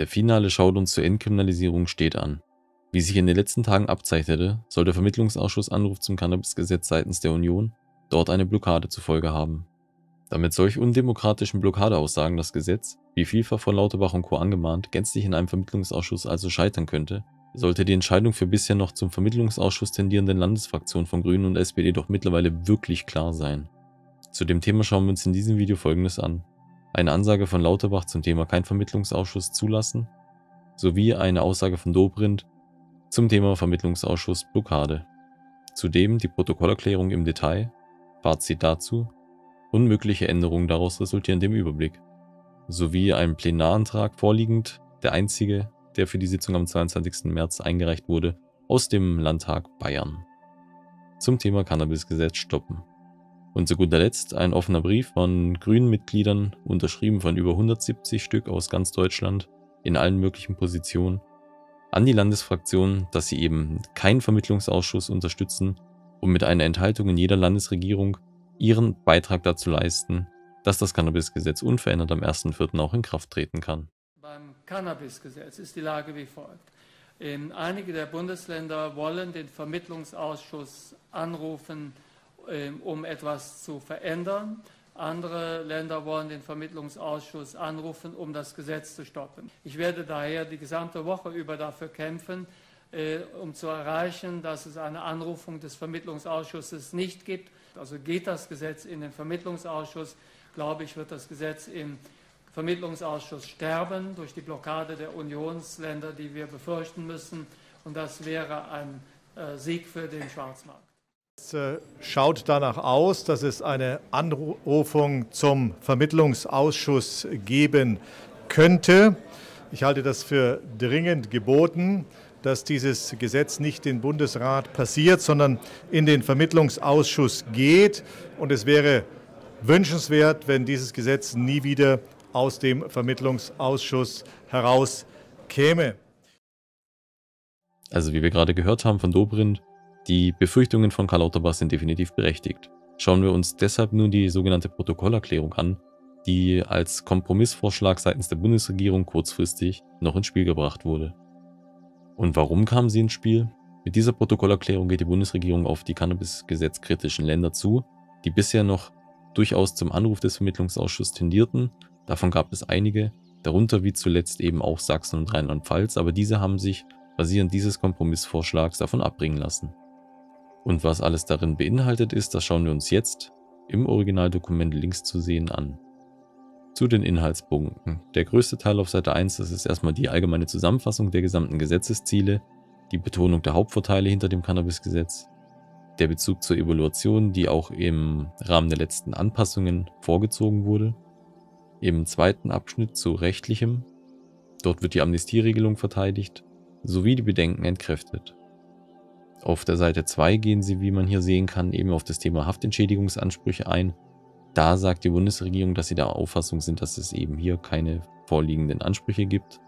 Der finale Showdown zur Entkriminalisierung steht an. Wie sich in den letzten Tagen abzeichnete, soll der Vermittlungsausschuss-Anruf zum Cannabisgesetz seitens der Union dort eine Blockade zur Folge haben. Damit solch undemokratischen Blockadeaussagen das Gesetz, wie vielfach von Lauterbach und Co. angemahnt, gänzlich in einem Vermittlungsausschuss also scheitern könnte, sollte die Entscheidung für bisher noch zum Vermittlungsausschuss tendierenden Landesfraktionen von Grünen und SPD doch mittlerweile wirklich klar sein. Zu dem Thema schauen wir uns in diesem Video Folgendes an: eine Ansage von Lauterbach zum Thema kein Vermittlungsausschuss zulassen, sowie eine Aussage von Dobrindt zum Thema Vermittlungsausschuss Blockade. Zudem die Protokollerklärung im Detail, Fazit dazu und mögliche Änderungen daraus resultierend im Überblick, sowie einen Plenarantrag vorliegend, der einzige, der für die Sitzung am 22. März eingereicht wurde, aus dem Landtag Bayern. Zum Thema Cannabisgesetz stoppen. Und zu guter Letzt ein offener Brief von grünen Mitgliedern, unterschrieben von über 170 Stück aus ganz Deutschland, in allen möglichen Positionen, an die Landesfraktionen, dass sie eben keinen Vermittlungsausschuss unterstützen und mit einer Enthaltung in jeder Landesregierung ihren Beitrag dazu leisten, dass das Cannabisgesetz unverändert am 1.4. auch in Kraft treten kann. Beim Cannabisgesetz ist die Lage wie folgt. Einige der Bundesländer wollen den Vermittlungsausschuss anrufen, um etwas zu verändern. Andere Länder wollen den Vermittlungsausschuss anrufen, um das Gesetz zu stoppen. Ich werde daher die gesamte Woche über dafür kämpfen, um zu erreichen, dass es eine Anrufung des Vermittlungsausschusses nicht gibt. Also geht das Gesetz in den Vermittlungsausschuss, glaube ich, wird das Gesetz im Vermittlungsausschuss sterben durch die Blockade der Unionsländer, die wir befürchten müssen. Und das wäre ein Sieg für den Schwarzmarkt. Es schaut danach aus, dass es eine Anrufung zum Vermittlungsausschuss geben könnte. Ich halte das für dringend geboten, dass dieses Gesetz nicht den Bundesrat passiert, sondern in den Vermittlungsausschuss geht. Und es wäre wünschenswert, wenn dieses Gesetz nie wieder aus dem Vermittlungsausschuss herauskäme. Also wie wir gerade gehört haben von Dobrindt, die Befürchtungen von Karl Lauterbach sind definitiv berechtigt. Schauen wir uns deshalb nun die sogenannte Protokollerklärung an, die als Kompromissvorschlag seitens der Bundesregierung kurzfristig noch ins Spiel gebracht wurde. Und warum kam sie ins Spiel? Mit dieser Protokollerklärung geht die Bundesregierung auf die Cannabisgesetzkritischen Länder zu, die bisher noch durchaus zum Anruf des Vermittlungsausschusses tendierten. Davon gab es einige, darunter wie zuletzt eben auch Sachsen und Rheinland-Pfalz, aber diese haben sich basierend dieses Kompromissvorschlags davon abbringen lassen. Und was alles darin beinhaltet ist, das schauen wir uns jetzt im Originaldokument links zu sehen an. Zu den Inhaltspunkten. Der größte Teil auf Seite 1, das ist erstmal die allgemeine Zusammenfassung der gesamten Gesetzesziele, die Betonung der Hauptvorteile hinter dem Cannabisgesetz, der Bezug zur Evaluation, die auch im Rahmen der letzten Anpassungen vorgezogen wurde. Im zweiten Abschnitt zu Rechtlichem, dort wird die Amnestieregelung verteidigt, sowie die Bedenken entkräftet. Auf der Seite 2 gehen sie, wie man hier sehen kann, eben auf das Thema Haftentschädigungsansprüche ein. Da sagt die Bundesregierung, dass sie der Auffassung sind, dass es eben hier keine vorliegenden Ansprüche gibt.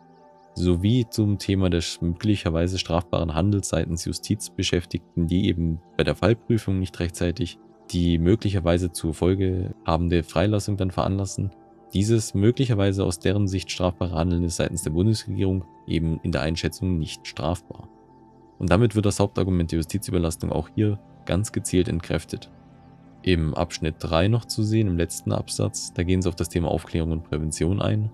Sowie zum Thema des möglicherweise strafbaren Handels seitens Justizbeschäftigten, die eben bei der Fallprüfung nicht rechtzeitig die möglicherweise zur Folge habende Freilassung dann veranlassen. Dieses möglicherweise aus deren Sicht strafbare Handeln ist seitens der Bundesregierung eben in der Einschätzung nicht strafbar. Und damit wird das Hauptargument der Justizüberlastung auch hier ganz gezielt entkräftet. Im Abschnitt 3 noch zu sehen, im letzten Absatz, da gehen sie auf das Thema Aufklärung und Prävention ein.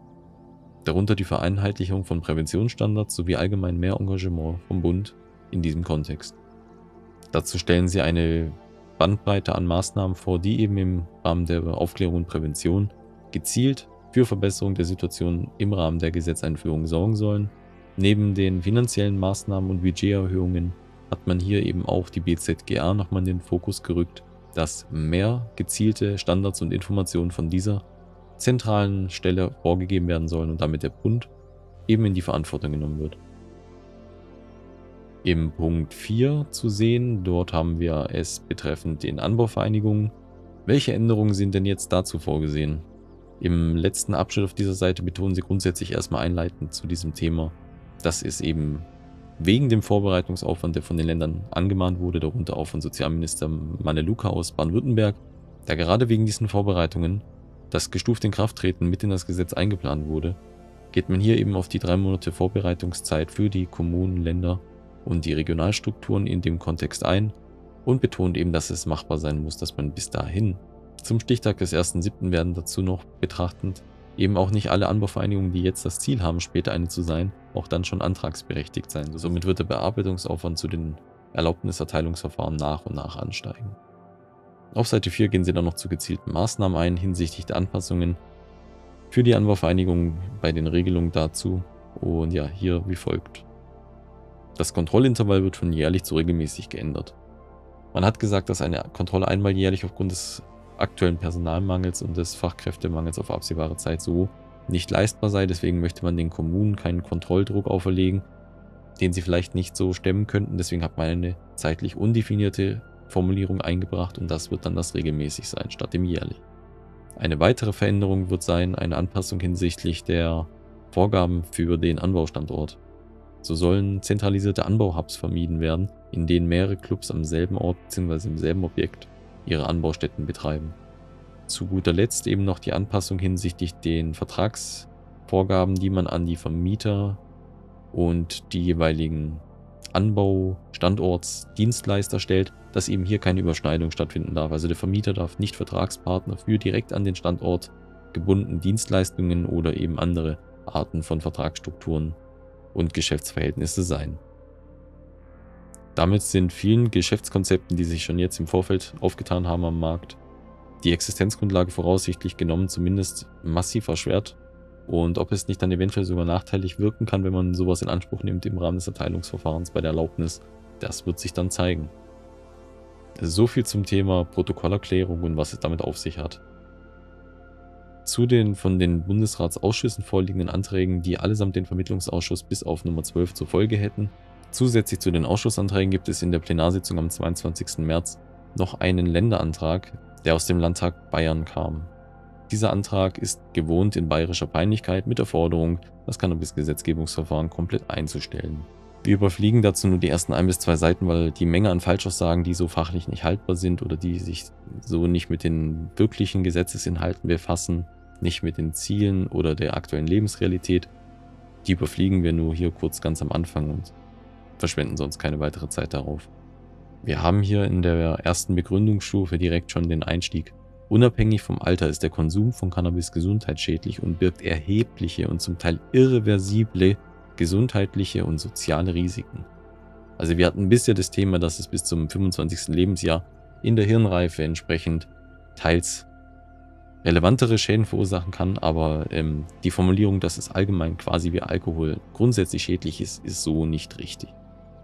Darunter die Vereinheitlichung von Präventionsstandards sowie allgemein mehr Engagement vom Bund in diesem Kontext. Dazu stellen sie eine Bandbreite an Maßnahmen vor, die eben im Rahmen der Aufklärung und Prävention gezielt für Verbesserung der Situation im Rahmen der Gesetzeinführung sorgen sollen. Neben den finanziellen Maßnahmen und Budgeterhöhungen hat man hier eben auch die BZGA nochmal in den Fokus gerückt, dass mehr gezielte Standards und Informationen von dieser zentralen Stelle vorgegeben werden sollen und damit der Bund eben in die Verantwortung genommen wird. Im Punkt 4 zu sehen, dort haben wir es betreffend den Anbauvereinigungen. Welche Änderungen sind denn jetzt dazu vorgesehen? Im letzten Abschnitt auf dieser Seite betonen sie grundsätzlich erstmal einleitend zu diesem Thema, dass es eben wegen dem Vorbereitungsaufwand, der von den Ländern angemahnt wurde, darunter auch von Sozialminister Manne Lucha aus Baden-Württemberg, da gerade wegen diesen Vorbereitungen das gestufte Inkrafttreten mit in das Gesetz eingeplant wurde geht man hier eben auf die 3 Monate Vorbereitungszeit für die Kommunen, Länder und die Regionalstrukturen in dem Kontext ein und betont eben, dass es machbar sein muss, dass man bis dahin, zum Stichtag des 1.7. werden dazu noch betrachtend, eben auch nicht alle Anbauvereinigungen, die jetzt das Ziel haben, später eine zu sein, auch dann schon antragsberechtigt sein. Somit wird der Bearbeitungsaufwand zu den Erlaubniserteilungsverfahren nach und nach ansteigen. Auf Seite 4 gehen sie dann noch zu gezielten Maßnahmen ein hinsichtlich der Anpassungen für die Anbauvereinigungen bei den Regelungen dazu und ja, hier wie folgt. Das Kontrollintervall wird von jährlich zu regelmäßig geändert. Man hat gesagt, dass eine Kontrolle einmal jährlich aufgrund des aktuellen Personalmangels und des Fachkräftemangels auf absehbare Zeit so nicht leistbar sei, deswegen möchte man den Kommunen keinen Kontrolldruck auferlegen, den sie vielleicht nicht so stemmen könnten, deswegen hat man eine zeitlich undefinierte Formulierung eingebracht und das wird dann das regelmäßig sein, statt dem jährlich. Eine weitere Veränderung wird sein, eine Anpassung hinsichtlich der Vorgaben für den Anbaustandort. So sollen zentralisierte Anbauhubs vermieden werden, in denen mehrere Clubs am selben Ort bzw. im selben Objekt ihre Anbaustätten betreiben. Zu guter Letzt eben noch die Anpassung hinsichtlich den Vertragsvorgaben, die man an die Vermieter und die jeweiligen Anbaustandortsdienstleister stellt, dass eben hier keine Überschneidung stattfinden darf. Also der Vermieter darf nicht Vertragspartner für direkt an den Standort gebundene Dienstleistungen oder eben andere Arten von Vertragsstrukturen und Geschäftsverhältnisse sein. Damit sind vielen Geschäftskonzepten, die sich schon jetzt im Vorfeld aufgetan haben am Markt, die Existenzgrundlage voraussichtlich genommen zumindest massiv erschwert. Und ob es nicht dann eventuell sogar nachteilig wirken kann, wenn man sowas in Anspruch nimmt im Rahmen des Erteilungsverfahrens bei der Erlaubnis, das wird sich dann zeigen. So viel zum Thema Protokollerklärung und was es damit auf sich hat. Zu den von den Bundesratsausschüssen vorliegenden Anträgen, die allesamt den Vermittlungsausschuss bis auf Nummer 12 zur Folge hätten. Zusätzlich zu den Ausschussanträgen gibt es in der Plenarsitzung am 22. März noch einen Länderantrag, der aus dem Landtag Bayern kam. Dieser Antrag ist gewohnt in bayerischer Peinlichkeit mit der Forderung, das Cannabisgesetzgebungsverfahren komplett einzustellen. Wir überfliegen dazu nur die ersten 1 bis 2 Seiten, weil die Menge an Falschaussagen, die so fachlich nicht haltbar sind oder die sich so nicht mit den wirklichen Gesetzesinhalten befassen, nicht mit den Zielen oder der aktuellen Lebensrealität, die überfliegen wir nur hier kurz ganz am Anfang und verschwenden sonst keine weitere Zeit darauf. Wir haben hier in der ersten Begründungsstufe direkt schon den Einstieg. Unabhängig vom Alter ist der Konsum von Cannabis gesundheitsschädlich und birgt erhebliche und zum Teil irreversible gesundheitliche und soziale Risiken. Also wir hatten bisher das Thema, dass es bis zum 25. Lebensjahr in der Hirnreife entsprechend teils relevantere Schäden verursachen kann, aber die Formulierung, dass es allgemein quasi wie Alkohol grundsätzlich schädlich ist, ist so nicht richtig.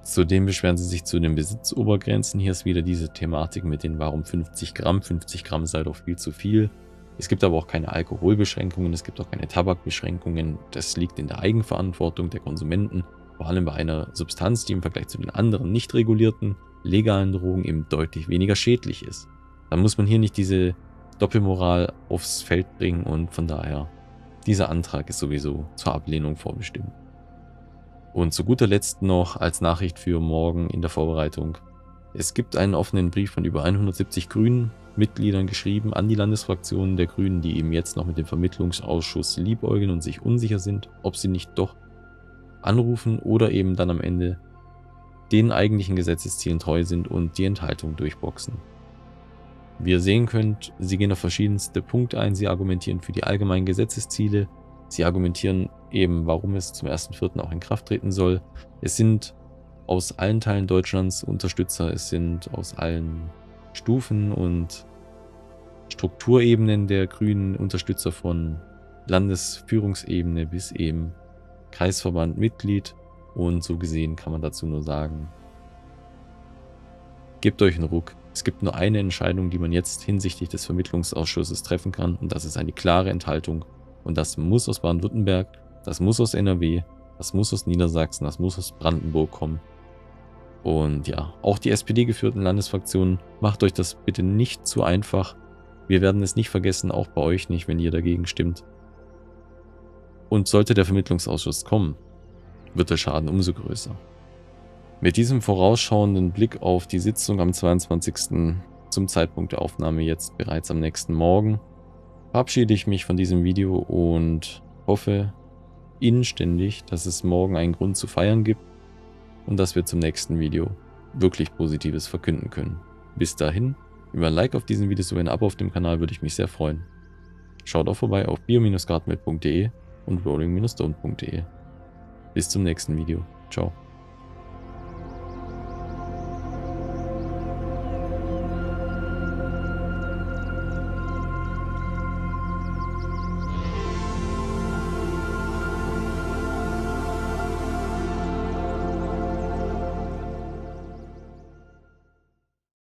Zudem beschweren sie sich zu den Besitzobergrenzen. Hier ist wieder diese Thematik mit den warum 50 Gramm. 50 Gramm sei doch viel zu viel. Es gibt aber auch keine Alkoholbeschränkungen, es gibt auch keine Tabakbeschränkungen. Das liegt in der Eigenverantwortung der Konsumenten, vor allem bei einer Substanz, die im Vergleich zu den anderen nicht regulierten, legalen Drogen eben deutlich weniger schädlich ist. Dann muss man hier nicht diese Doppelmoral aufs Feld bringen und von daher, dieser Antrag ist sowieso zur Ablehnung vorbestimmt. Und zu guter Letzt noch als Nachricht für morgen in der Vorbereitung. Es gibt einen offenen Brief von über 170 Grünen-Mitgliedern geschrieben an die Landesfraktionen der Grünen, die eben jetzt noch mit dem Vermittlungsausschuss liebäugeln und sich unsicher sind, ob sie nicht doch anrufen oder eben dann am Ende den eigentlichen Gesetzeszielen treu sind und die Enthaltung durchboxen. Wie ihr sehen könnt, sie gehen auf verschiedenste Punkte ein, sie argumentieren für die allgemeinen Gesetzesziele, sie argumentieren eben, warum es zum 1.4. auch in Kraft treten soll. Es sind aus allen Teilen Deutschlands Unterstützer, es sind aus allen Stufen und Strukturebenen der Grünen Unterstützer, von Landesführungsebene bis eben Kreisverband Mitglied, und so gesehen kann man dazu nur sagen, gebt euch einen Ruck. Es gibt nur eine Entscheidung, die man jetzt hinsichtlich des Vermittlungsausschusses treffen kann, und das ist eine klare Enthaltung. Und das muss aus Baden-Württemberg, das muss aus NRW, das muss aus Niedersachsen, das muss aus Brandenburg kommen. Und ja, auch die SPD-geführten Landesfraktionen, macht euch das bitte nicht zu einfach. Wir werden es nicht vergessen, auch bei euch nicht, wenn ihr dagegen stimmt. Und sollte der Vermittlungsausschuss kommen, wird der Schaden umso größer. Mit diesem vorausschauenden Blick auf die Sitzung am 22. zum Zeitpunkt der Aufnahme jetzt bereits am nächsten Morgen, verabschiede ich mich von diesem Video und hoffe, inständig, dass es morgen einen Grund zu feiern gibt und dass wir zum nächsten Video wirklich Positives verkünden können. Bis dahin, über ein Like auf diesen Video sowie ein Abo auf dem Kanal würde ich mich sehr freuen. Schaut auch vorbei auf bio-gartenwelt.de und rolling-stoned.de. Bis zum nächsten Video. Ciao.